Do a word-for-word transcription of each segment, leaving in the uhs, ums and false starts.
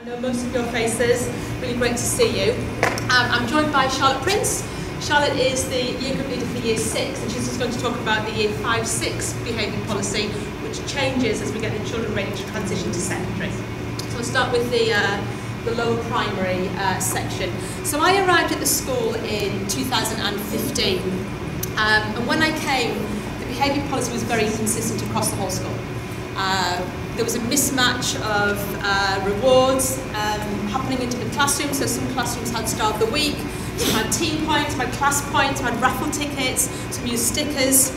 I know most of your faces. Really great to see you. Um, I'm joined by Charlotte Prince. Charlotte is the year group leader for year six, and she's just going to talk about the year five six behaviour policy, which changes as we get the children ready to transition to secondary. So we'll start with the uh, the lower primary uh, section. So I arrived at the school in two thousand fifteen, um, and when I came, the behaviour policy was very consistent across the whole school. Uh, there was a mismatch of uh, rewards um, happening in different classrooms, so some classrooms had Star of the Week, some had team points, some had class points, some had raffle tickets, some used stickers,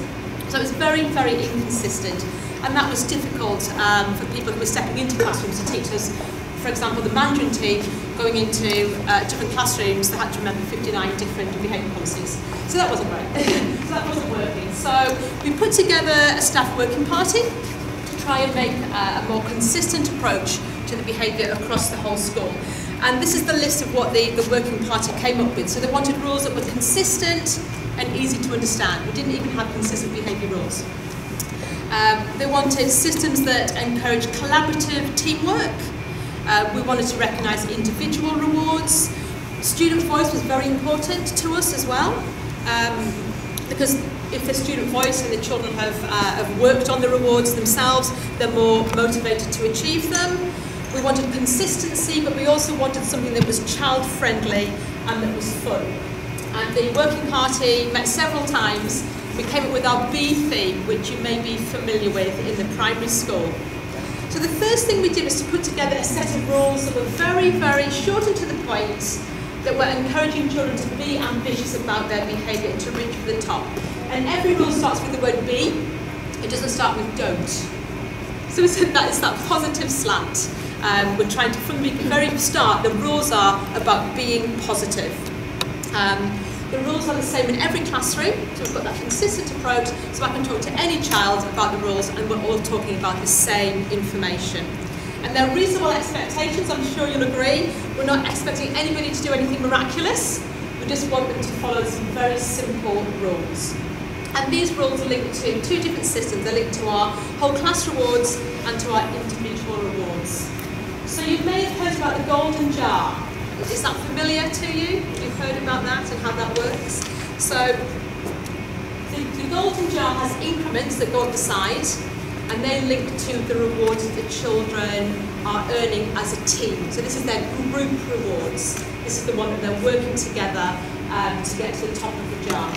so it was very, very inconsistent. And that was difficult um, for people who were stepping into classrooms to teach us. For example, the Mandarin tea going into uh, different classrooms, they had to remember fifty-nine different behaviour policies. So that wasn't right. So that wasn't working. So we put together a staff working party to try and make uh, a more consistent approach to the behaviour across the whole school. And this is the list of what the, the working party came up with. So they wanted rules that were consistent and easy to understand. We didn't even have consistent behaviour rules. Um, they wanted systems that encourage collaborative teamwork. Uh, we wanted to recognise individual rewards. Student voice was very important to us as well, um, because if the student voice and the children have, uh, have worked on the rewards themselves, they're more motivated to achieve them. We wanted consistency, but we also wanted something that was child-friendly and that was fun. And the working party met several times. We came up with our B theme, which you may be familiar with in the primary school. So the first thing we did was to put together a set of rules that were very, very short and to the point, that were encouraging children to be ambitious about their behaviour, to reach for the top. And every rule starts with the word be, it doesn't start with don't. So we said that it's that positive slant. Um, we're trying to, from the very start, the rules are about being positive. Um, the rules are the same in every classroom, so we've got that consistent approach, so I can talk to any child about the rules and we're all talking about the same information. And there are reasonable expectations, I'm sure you'll agree. We're not expecting anybody to do anything miraculous, we just want them to follow some very simple rules. And these rules are linked to two different systems, they're linked to our whole class rewards and to our individual rewards. So you may have heard about the golden jar. Is that familiar to you? You've heard about that and how that works? So, the, the golden jar has increments that go up the side, and they link to the rewards that the children are earning as a team. So this is their group rewards. This is the one that they're working together um, to get to the top of the jar.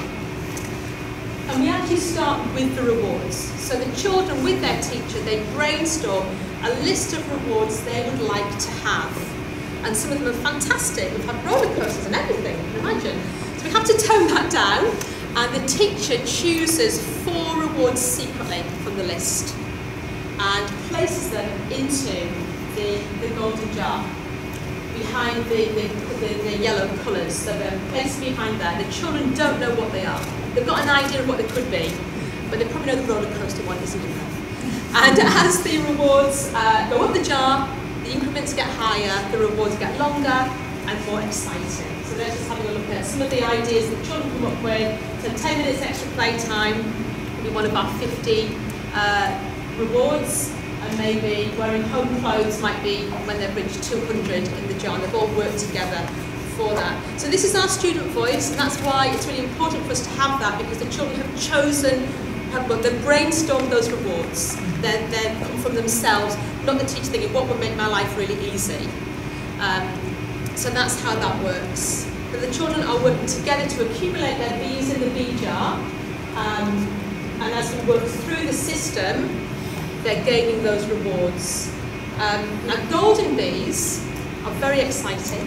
And we actually start with the rewards. So the children with their teacher, they brainstorm a list of rewards they would like to have. And some of them are fantastic. We've had roller coasters and everything, you can imagine. So we have to tone that down, and the teacher chooses four rewards secretly from the list and places them into the, the golden jar behind the, the, the, the yellow colours. So they're placed behind there. The children don't know what they are. They've got an idea of what they could be, but they probably know the roller coaster one isn't enough. And as the rewards uh, go up the jar, the increments get higher, the rewards get longer and more exciting. So they're just having a look at some of the ideas that children come up with. So ten minutes extra playtime would be one of our fifty uh, rewards, and maybe wearing home clothes might be when they've reached two hundred in the jar, and they've all worked together for that. So this is our student voice, and that's why it's really important for us to have that, because the children have chosen, have got, they've brainstormed those rewards. They're, they're come from themselves, not the teacher thinking what would make my life really easy. Um, so that's how that works. But the children are working together to accumulate their bees in the bee jar, um, and as we work through the system, they're gaining those rewards. Um, now golden bees are very exciting,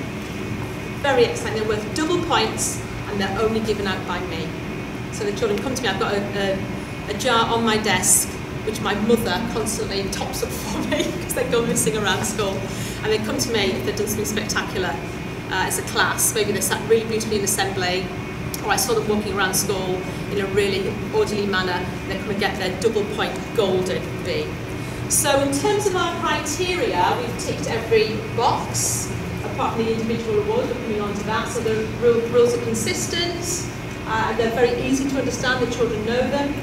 very exciting. They're worth double points, and they're only given out by me. So the children come to me, I've got a, a, a jar on my desk, which my mother constantly tops up for me because they go missing around school. And they come to me if they've done something spectacular uh, as a class. Maybe they sat really beautifully in assembly, or I saw them walking around school in a really orderly manner. They come and get their double point golden bee. So in terms of our criteria, we've ticked every box, apart from the individual reward, we're coming on to that. So the rules are consistent, uh, and they're very easy to understand, the children know them.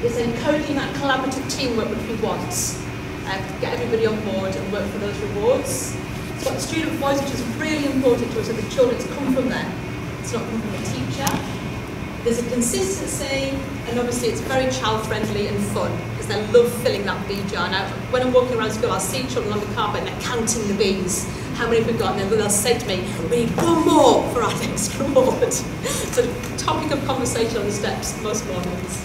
It's encoding that collaborative teamwork which we want. Uh, get everybody on board and work for those rewards. So the student voice, which is really important to us, and the children's come from there. It's not come from the teacher. There's a consistency, and obviously it's very child-friendly and fun, because I love filling that bee jar. Now, when I'm walking around school, I'll see children on the carpet and they're counting the bees. How many have we got? And then they'll say to me, we need one more for our next reward. So topic of conversation on the steps most mornings.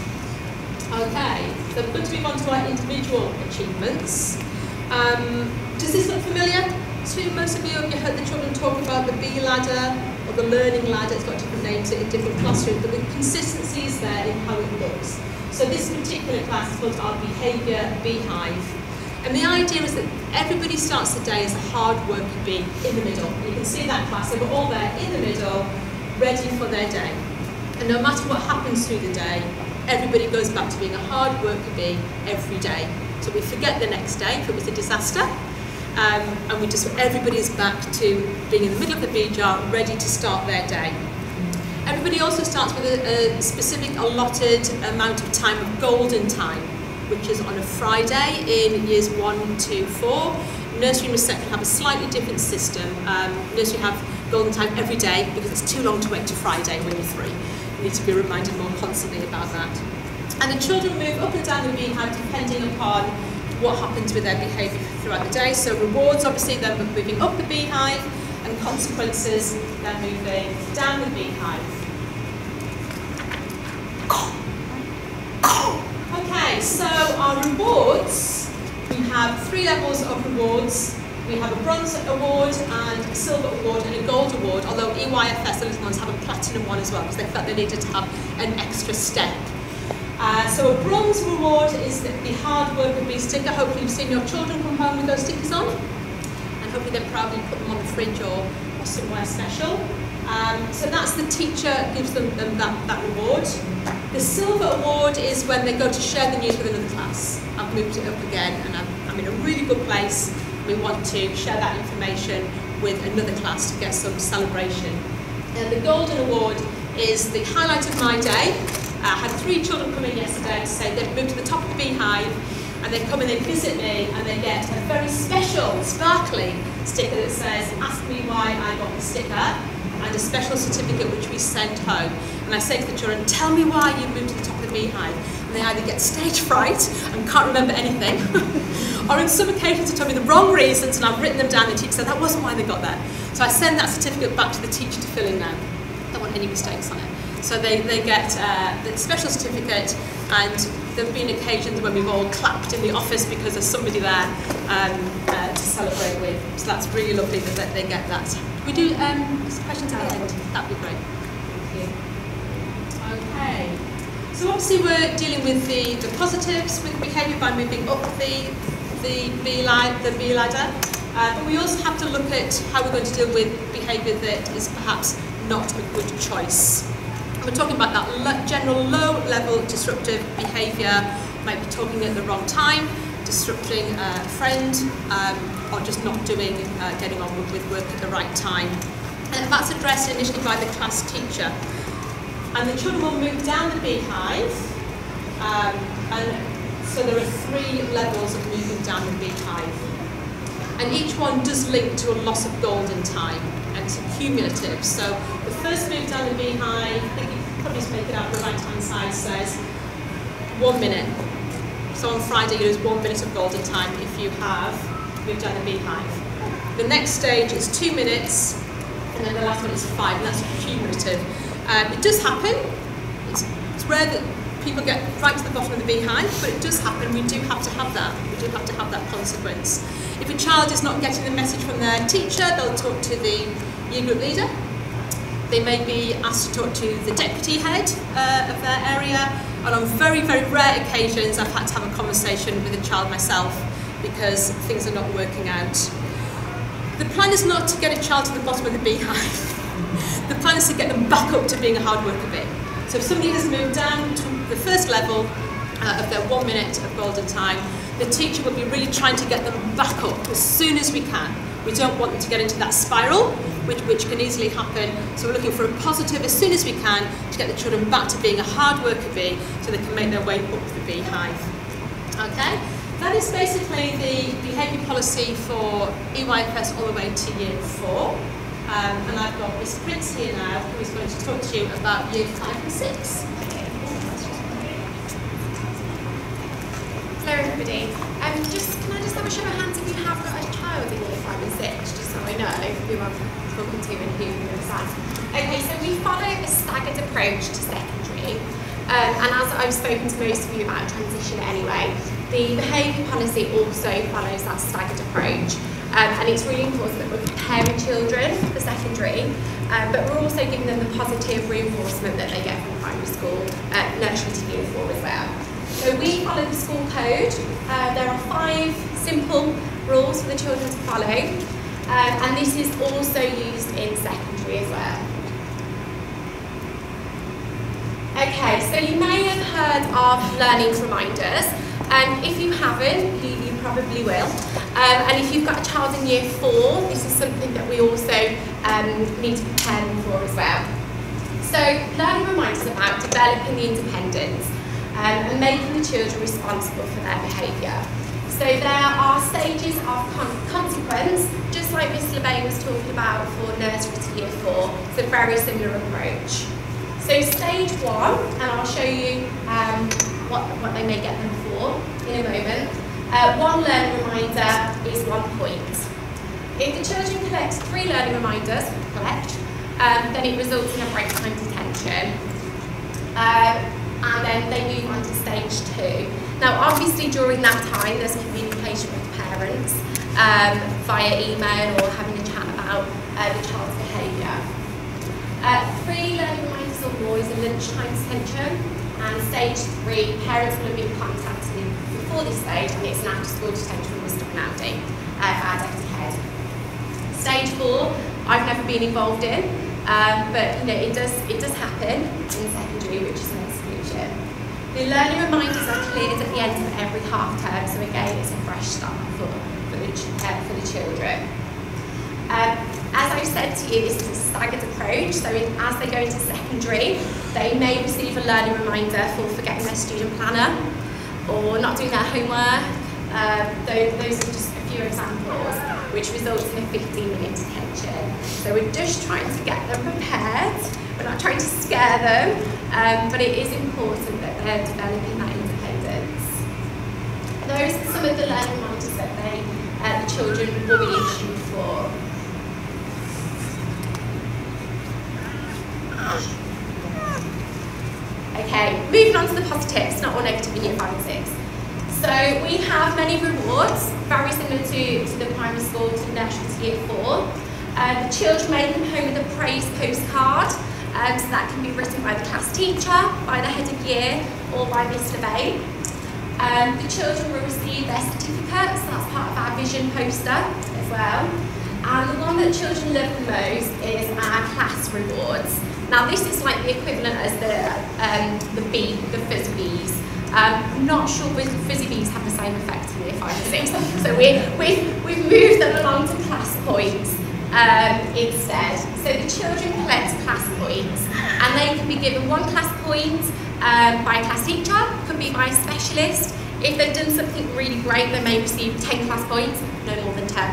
Okay, so I'm going to move on to our individual achievements. Um, does this look familiar to most of you? Have you heard the children talk about the bee ladder or the learning ladder? It's got different names in different classrooms, but the consistency is there in how it looks. So this particular class is called our behaviour beehive. And the idea is that everybody starts the day as a hard working bee in the middle. And you can see that class, so we're all there in the middle, ready for their day. And no matter what happens through the day, everybody goes back to being a hard working bee every day. So we forget the next day if it was a disaster. Um, and we just, everybody is back to being in the middle of the bee jar, ready to start their day. Everybody also starts with a, a specific allotted amount of time of golden time, which is on a Friday in years one, two, four. Nursery and reception have a slightly different system. Um, nursery have golden time every day because it's too long to wait to Friday when you're three. You need to be reminded more constantly about that. And the children move up and down the beehive depending upon what happens with their behaviour throughout the day. So rewards, obviously, they're moving up the beehive, and consequences, they're moving down the beehive. So our rewards, we have three levels of rewards. We have a bronze award and a silver award and a gold award, although E Y F S, the little ones, have a platinum one as well because they felt they needed to have an extra step. Uh, so a bronze reward is the, the hard work of bee sticker. Hopefully you've seen your children come home with those stickers on, and hopefully they're proudly put them on the fridge or, or somewhere special. Um, so that's the teacher gives them, them that, that reward. The silver award is when they go to share the news with another class. I've moved it up again and I'm, I'm in a really good place. We want to share that information with another class to get some celebration. And the golden award is the highlight of my day. I had three children come in yesterday to say they've moved to the top of the beehive, and they come and they visit me and they get a very special, sparkly sticker that says, ask me why I got the sticker, and a special certificate which we send home. And I say to the children, tell me why you moved to the top of the beehive. And they either get stage fright and can't remember anything, or in some occasions they tell me the wrong reasons and I've written them down and the teacher said that wasn't why they got there. So I send that certificate back to the teacher to fill in now. I don't want any mistakes on it. So they, they get uh, the special certificate, and there have been occasions when we've all clapped in the office because there's somebody there um, uh, to celebrate with. So that's really lovely that they get that. We do um, questions at the end. That'd be great. Thank you. Okay. So obviously we're dealing with the, the positives with behaviour by moving up the the bee ladder, the bee ladder. Uh, but we also have to look at how we're going to deal with behaviour that is perhaps not a good choice. We're talking about that general low-level disruptive behaviour, might be talking at the wrong time, disrupting a friend, um, or just not doing, uh, getting on with, with work at the right time. And that's addressed initially by the class teacher. And the children will move down the beehive, um, and so there are three levels of moving down the beehive. And each one does link to a loss of golden time, and it's cumulative. So the first move down the beehive, I think you can probably make it out the right-hand side, says one minute. So on Friday, you lose one minute of golden time if you have moved down the beehive. The next stage is two minutes, and then the last one is five, and that's cumulative. Um, it does happen. It's, it's rare that people get right to the bottom of the beehive, but it does happen. We do have to have that. We do have to have that consequence. If a child is not getting the message from their teacher, they'll talk to the year group leader. They may be asked to talk to the deputy head uh, of their area. And on very, very rare occasions, I've had to have a conversation with a child myself because things are not working out. The plan is not to get a child to the bottom of the beehive. The plan is to get them back up to being a hard worker bee. So if somebody has moved down to the first level uh, of their one minute of golden time, the teacher will be really trying to get them back up as soon as we can. We don't want them to get into that spiral, which, which can easily happen. So we're looking for a positive as soon as we can to get the children back to being a hard worker bee so they can make their way up the beehive. Okay, That is basically the behaviour policy for E Y F S all the way to year four. Um, and I've got Miz Prince here now, who is going to talk to you about year five and six. Okay. Hello everybody. Um, just, can I just have a show of hands if you have got a child in year five and six, just so I know who I'm talking to and who you're assigned. Okay, so we follow a staggered approach to secondary. Um, and as I've spoken to most of you about transition anyway, the behaviour policy also follows that staggered approach. Um, and it's really important that we're preparing children for secondary, um, but we're also giving them the positive reinforcement that they get from primary school, uh, nursery to year four as well. So we follow the school code. Uh, there are five simple rules for the children to follow, uh, and this is also used in secondary as well. Okay, so you may have heard of learning reminders. And um, if you haven't, you, you probably will. Um, and if you've got a child in year four, this is something that we also um, need to prepare them for as well. So learning reminds us about developing the independence um, and making the children responsible for their behaviour. So there are stages of con consequence, just like Miz Levain was talking about for nursery to year four. It's a very similar approach. So stage one, and I'll show you um, what, what they may get them for in a moment. Uh, one learning reminder is one point. If the children collect three learning reminders, collect, um, then it results in a break time detention. Uh, and then they move on to stage two. Now obviously during that time there's communication with parents um, via email or having a chat about uh, the child's behaviour. Uh, three learning reminders or more is a lunchtime detention. And stage three, parents will have been contacted before this stage, and it's an after-school detention from Mister Bay for our deputy head. Stage four, I've never been involved in, um, but you know it does it does happen in secondary, which is an exclusion. The learning reminders are cleared at the end of every half term, so again, it's a fresh start for for the uh, for the children. Um, as I said to you, this is a staggered approach, so in, as they go into secondary, they may receive a learning reminder for forgetting their student planner or not doing their homework. Um, those, those are just a few examples, which results in a fifteen minute detention. So we're just trying to get them prepared, we're not trying to scare them, um, but it is important that they're developing that independence. Those are some of the learning reminders that they, uh, the children will be issued for. Okay, moving on to the positives, not all negative in year five and six. So we have many rewards, very similar to, to the primary school, to the nursery to year four. Uh, the children may come home with a praise postcard, um, so that can be written by the class teacher, by the head of year, or by Mister Bay. Um, the children will receive their certificates, so that's part of our vision poster as well. And the one that children love the most is our class rewards. Now this is like the equivalent as the um, the bee, the fizzy bees. Um, not sure whether fizzy bees have the same effect in year five and six. So we we we've moved them along to class points um, instead. So the children collect class points, and they can be given one class point um, by a class teacher, could be by a specialist. If they've done something really great, they may receive ten class points, no more than ten.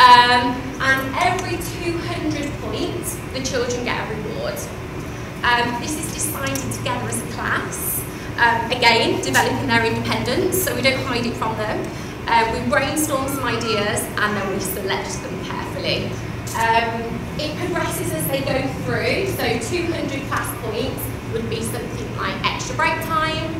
Um, and every two hundred points, the children get a reward. Um, this is decided together as a class. Um, again, developing their independence, so we don't hide it from them. Um, we brainstorm some ideas, and then we select them carefully. Um, it progresses as they go through, so two hundred class points would be something like extra break time,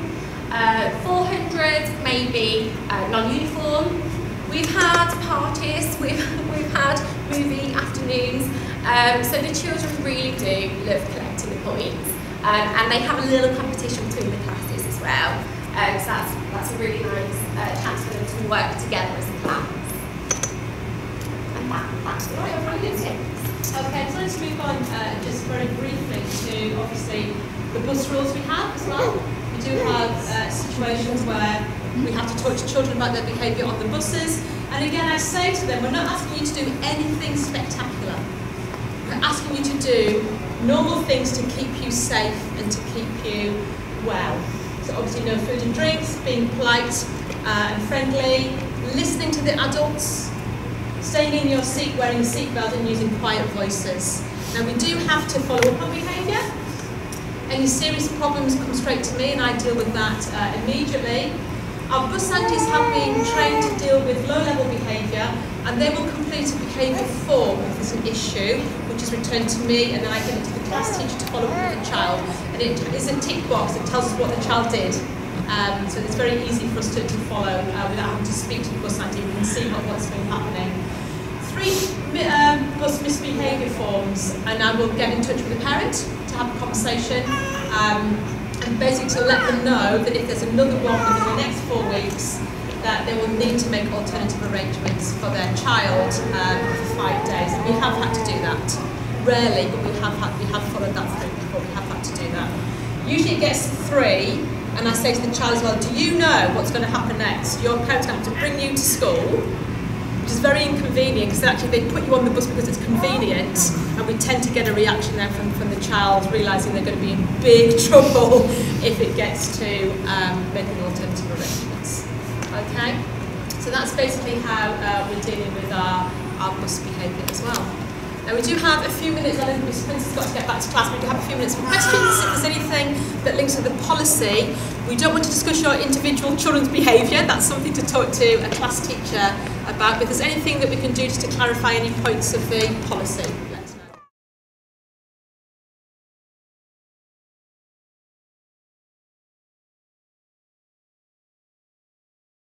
Uh, four hundred maybe uh, non-uniform. We've had parties, we've, we've had movie afternoons, um, so the children really do love collecting the points. Um, and they have a little competition between the classes as well. Um, so that's, that's a really nice uh, chance for them to work together as a class. And that, that's all right, I've really Okay, so let's move on uh, just very briefly to obviously the bus rules we have as well. We do have uh, situations where we have to talk to children about their behaviour on the buses, and again I say to them, we're not asking you to do anything spectacular, we're asking you to do normal things to keep you safe and to keep you well. So obviously no food and drinks, being polite, uh, and friendly, listening to the adults, staying in your seat, wearing a seatbelt and using quiet voices. Now we do have to follow up on behaviour. Any serious problems come straight to me and I deal with that uh, immediately. Our bus aunties have been trained to deal with low-level behaviour and they will complete a behaviour form if there's an issue, which is returned to me and then I give it to the class teacher to follow up with the child. And it is a tick box that tells us what the child did. Um, so it's very easy for us to, to follow uh, without having to speak to the bus auntie. We can see what, what's been happening. Three um, bus misbehaviour forms, and I will get in touch with the parent to have a conversation um, and basically to let them know that if there's another one within the next four weeks that they will need to make alternative arrangements for their child um, for five days. And we have had to do that. Rarely, but we have, had, we have followed that through before. We have had to do that. Usually it gets three, and I say to the child as well, do you know what's going to happen next? Your parents are going to have to bring you to school, which is very inconvenient because actually they put you on the bus because it's convenient, and we tend to get a reaction there from, from the child realising they're going to be in big trouble if it gets to um, making alternative arrangements. Okay, so that's basically how uh, we're dealing with our, our bus behaviour as well. Now we do have a few minutes, I know Miz Prince has got to get back to class, we do have a few minutes for questions if there's anything that links to the policy. We don't want to discuss your individual children's behaviour, that's something to talk to a class teacher about, but if there's anything that we can do just to clarify any points of the policy.